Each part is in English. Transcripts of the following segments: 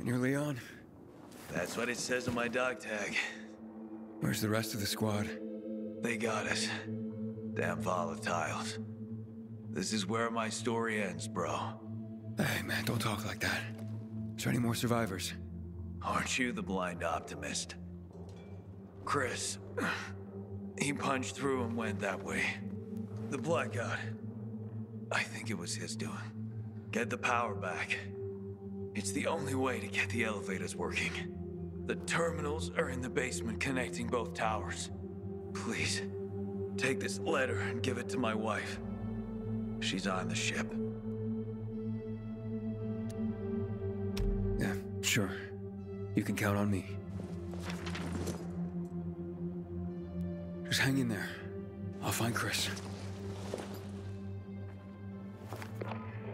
And you're Leon? That's what it says on my dog tag. Where's the rest of the squad? They got us. Damn volatiles. This is where my story ends, bro. Hey, man, don't talk like that. Is there any more survivors? Aren't you the blind optimist? Chris. He punched through and went that way. The blackout. I think it was his doing. Get the power back. It's the only way to get the elevators working. The terminals are in the basement connecting both towers. Please, take this letter and give it to my wife. She's on the ship. Yeah, sure. You can count on me. Just hang in there. I'll find Chris.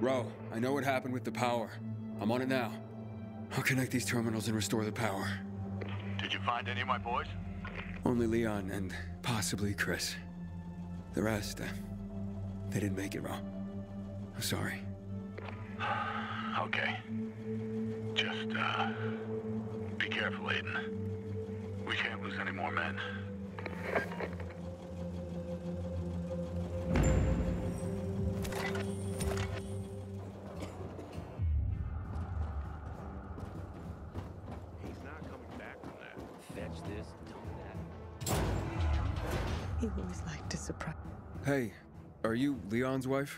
Bro, I know what happened with the power. I'm on it now. I'll connect these terminals and restore the power. Did you find any of my boys? Only Leon and possibly Chris. The rest, they didn't make it, bro. I'm sorry. Okay. Just, be careful, Aiden. We can't lose any more men. Hey, are you Leon's wife?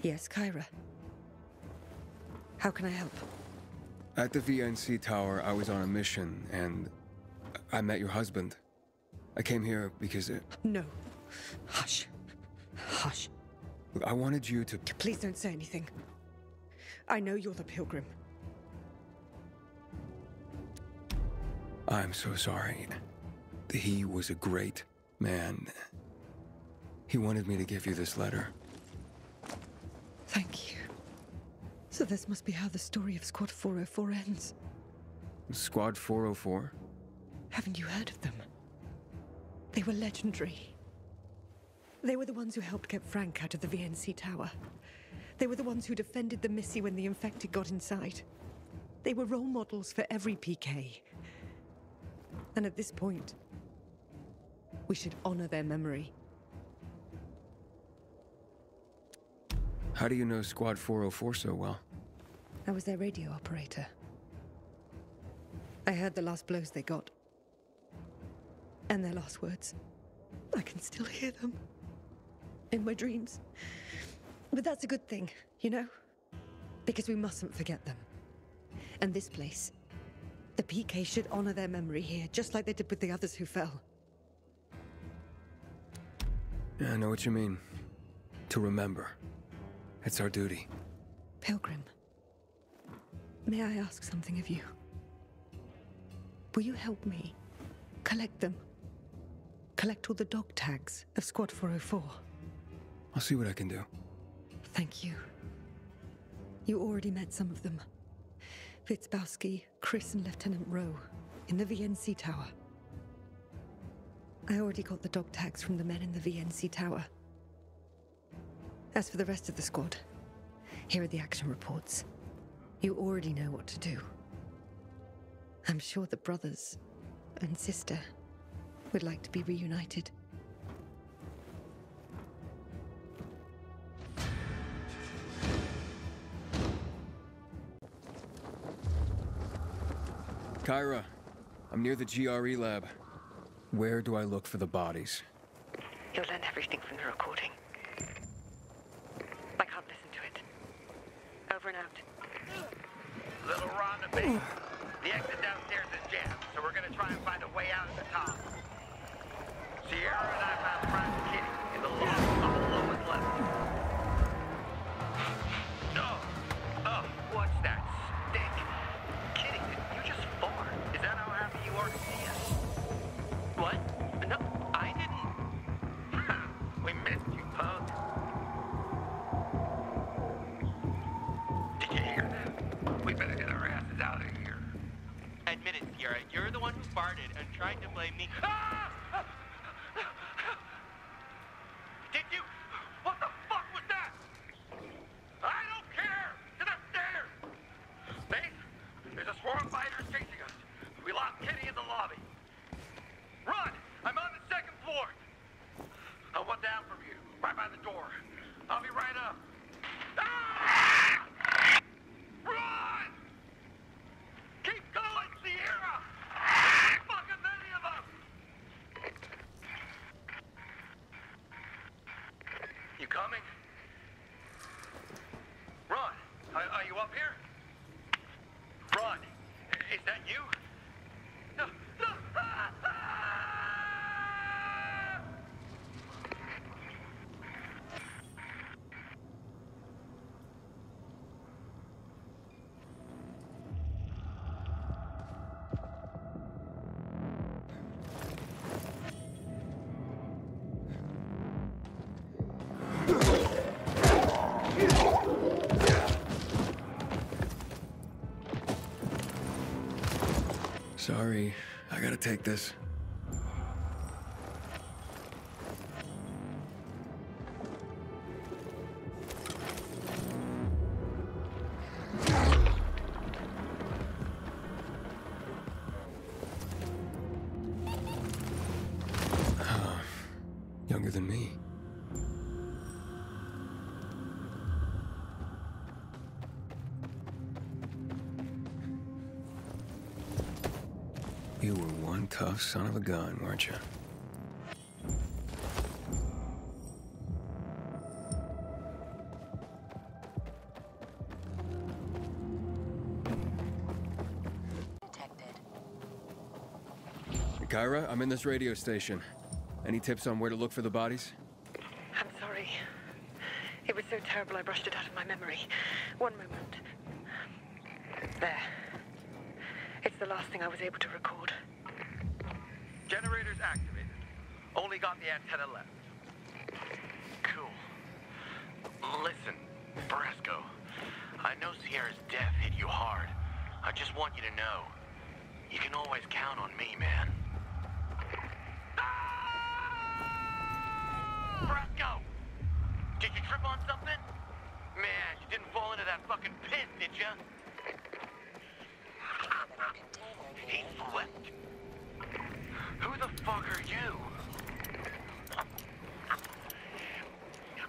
Yes, Kyra. How can I help? At the VNC Tower, I was on a mission, and I met your husband. I came here because it... No. Hush. Hush. Look, I wanted you to... Please don't say anything. I know you're the pilgrim. I'm so sorry. He was a great man. He wanted me to give you this letter. Thank you. So this must be how the story of Squad 404 ends. Squad 404? Haven't you heard of them? They were legendary. They were the ones who helped get Frank out of the VNC Tower. They were the ones who defended the Missy when the infected got inside. They were role models for every PK. And at this point, we should honor their memory. How do you know Squad 404 so well? I was their radio operator. I heard the last blows they got. And their last words. I can still hear them. In my dreams. But that's a good thing, you know? Because we mustn't forget them. And this place. The PK should honor their memory here, just like they did with the others who fell. Yeah, I know what you mean. To remember. It's our duty. Pilgrim, may I ask something of you? Will you help me collect them? Collect all the dog tags of Squad 404? I'll see what I can do. Thank you. You already met some of them. Wierzbowski, Chris and Lieutenant Rowe in the VNC Tower. I already got the dog tags from the men in the VNC Tower. As for the rest of the squad, here are the action reports. You already know what to do. I'm sure the brothers and sister would like to be reunited. Kyra, I'm near the GRE lab. Where do I look for the bodies? You'll learn everything from the recording. Over and out. Little Ron, the base. The exit downstairs is jammed, so we're gonna try and find a way out at the top. Sierra and I found Brasco in the lowest level. No! Oh, what's that stink? Kitty, you just farted. Is that how happy you are to see us? What? No, I didn't. We missed you, punk. We better get our asses out of here. Admit it, Sierra. You're the one who farted and tried to blame me. Ah! Did you? What the fuck was that? I don't care! Get upstairs! Babe, there's a Sorry, I gotta take this. Younger than me. You were one tough son of a gun, weren't you? Detected. Kyra, I'm in this radio station. Any tips on where to look for the bodies? I'm sorry. It was so terrible I brushed it out of my memory. One moment. There. It's the last thing I was able to record. Generators activated. Only got the antenna left. Cool. Listen, Brasco. I know Sierra's death hit you hard. I just want you to know. You can always count on me, man. Ah! Brasco! Did you trip on something? Man, you didn't fall into that fucking pit, did you? He slipped. Who the fuck are you?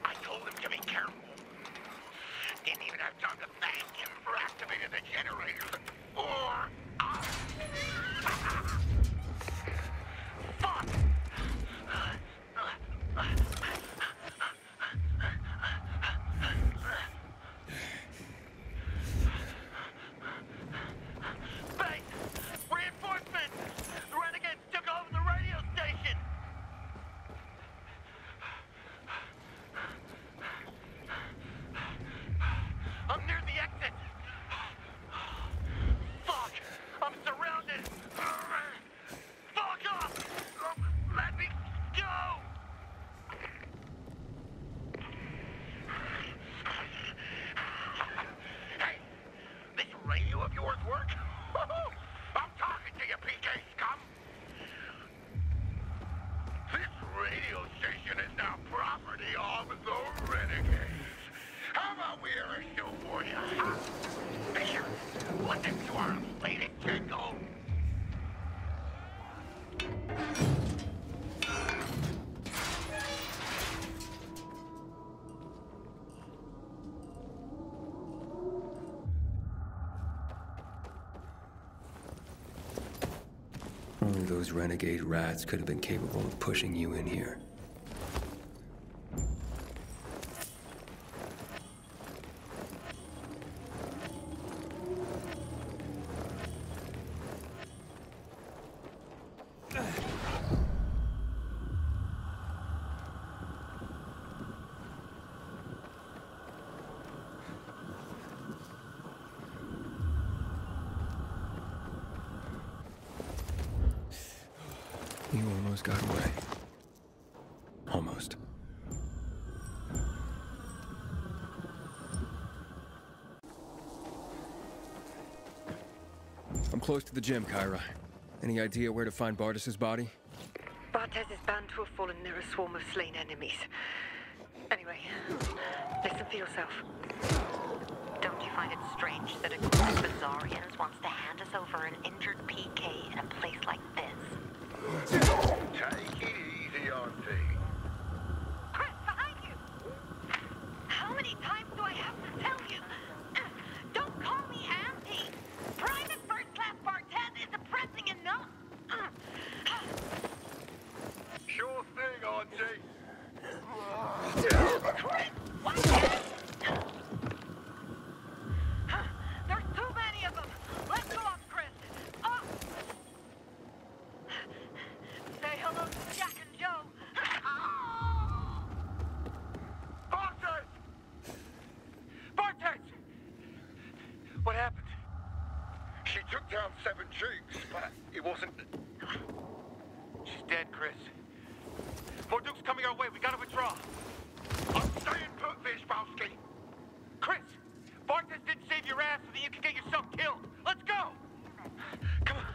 I told him to be careful. Didn't even have time to thank him for activating the generators. Or us. Fuck! Only those renegade rats could have been capable of pushing you in here. You almost got away. Almost. I'm close to the gym, Kyra. Any idea where to find Bartez's body? Bartez is bound to have fallen near a swarm of slain enemies. Anyway, listen for yourself. Don't you find it strange that a group of Bizarrians wants to hand us over an injured PK in a place like this? Take it easy, Auntie. Chris, behind you! How many times do I have to tell you? Don't call me Auntie! Private First Class Bartez is depressing enough! Sure thing, Auntie! Chris, what? Bartez didn't save your ass so that you could get yourself killed. Let's go! Come on.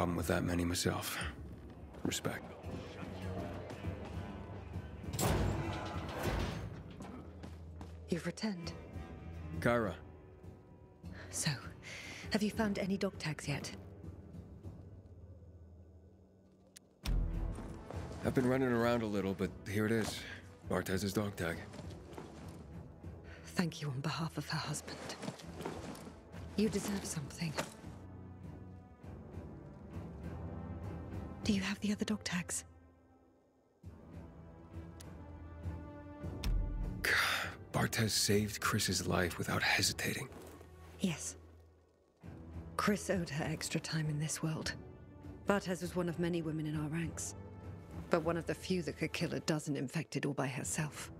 problem with that many myself. Respect. You pretend. Kyra. So, have you found any dog tags yet? I've been running around a little, but here it is. Bartez's dog tag. Thank you on behalf of her husband. You deserve something. Do you have the other dog tags? God, Bartez saved Chris's life without hesitating. Yes. Chris owed her extra time in this world. Bartez was one of many women in our ranks, but one of the few that could kill a dozen infected all by herself.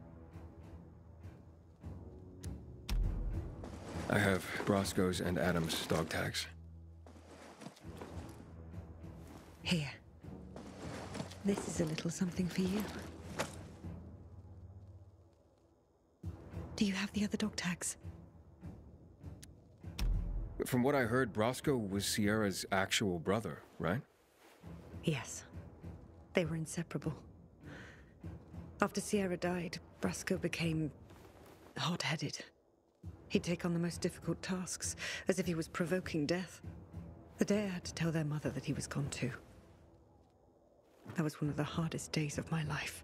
I have Brasco's and Adam's dog tags. Here. This is a little something for you. Do you have the other dog tags? From what I heard, Brasco was Sierra's actual brother, right? Yes. They were inseparable. After Sierra died, Brasco became hot-headed. He'd take on the most difficult tasks, as if he was provoking death. The day I had to tell their mother that he was gone too. That was one of the hardest days of my life.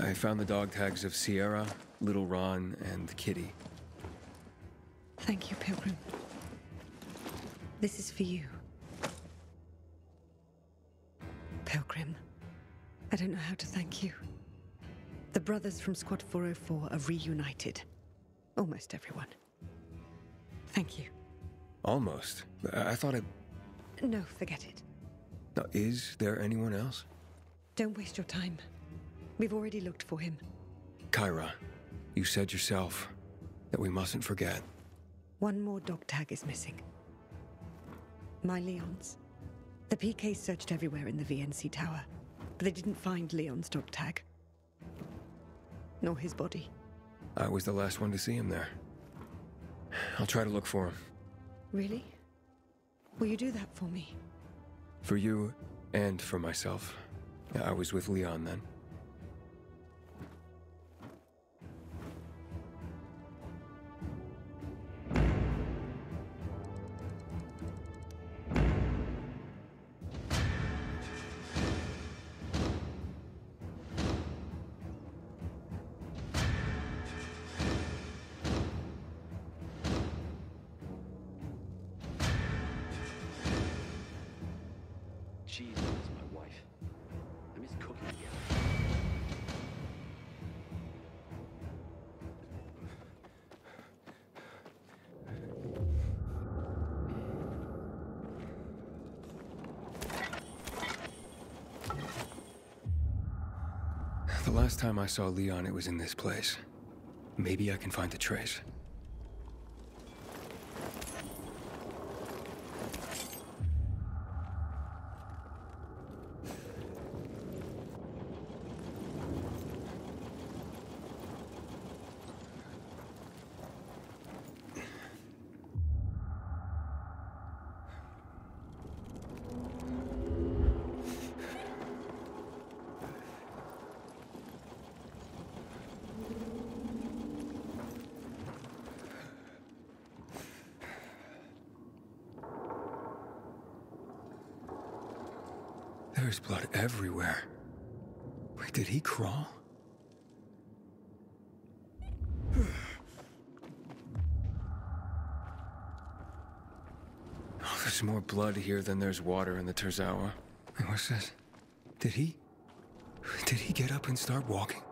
I found the dog tags of Sierra, Little Ron, and Kitty. Thank you, Pilgrim. This is for you. Pilgrim, I don't know how to thank you. The brothers from Squad 404 are reunited. Almost everyone. Thank you. Almost? I thought it... No, forget it. Now, is there anyone else? Don't waste your time. We've already looked for him. Kyra, you said yourself that we mustn't forget. One more dog tag is missing. My Leon's. The PK searched everywhere in the VNC Tower, but they didn't find Leon's dog tag. Nor his body. I was the last one to see him there. I'll try to look for him. Really? Will you do that for me? For you and for myself. I was with Leon then. The last time I saw Leon, it was in this place. Maybe I can find a trace. There's blood everywhere. Wait, did he crawl? Oh, there's more blood here than there's water in the Terzawa. Wait, what's this? Did he get up and start walking?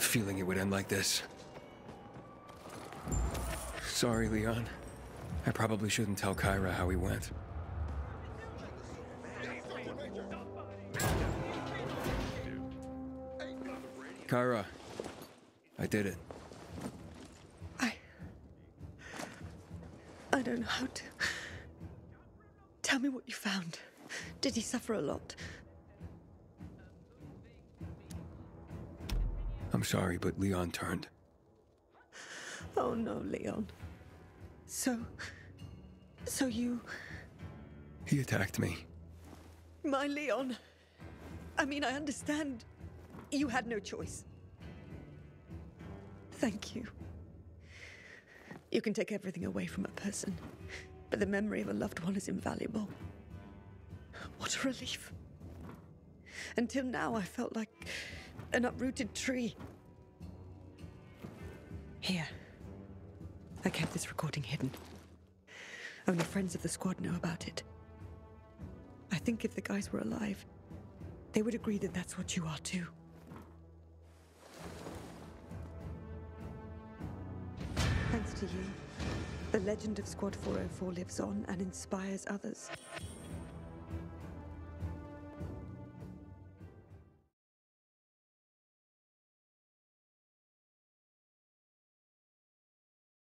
Feeling it would end like this. Sorry, Leon. I probably shouldn't tell Kyra how we went. Kyra, I did it. I don't know how to. Tell me what you found. Did he suffer a lot? I'm sorry, but Leon turned. Oh no, Leon. So you... He attacked me. My Leon. I mean, I understand. You had no choice. Thank you. You can take everything away from a person, but the memory of a loved one is invaluable. What a relief. Until now, I felt like an uprooted tree. Here. I kept this recording hidden. Only friends of the squad know about it. I think if the guys were alive, they would agree that that's what you are too. Thanks to you, the legend of Squad 404 lives on and inspires others.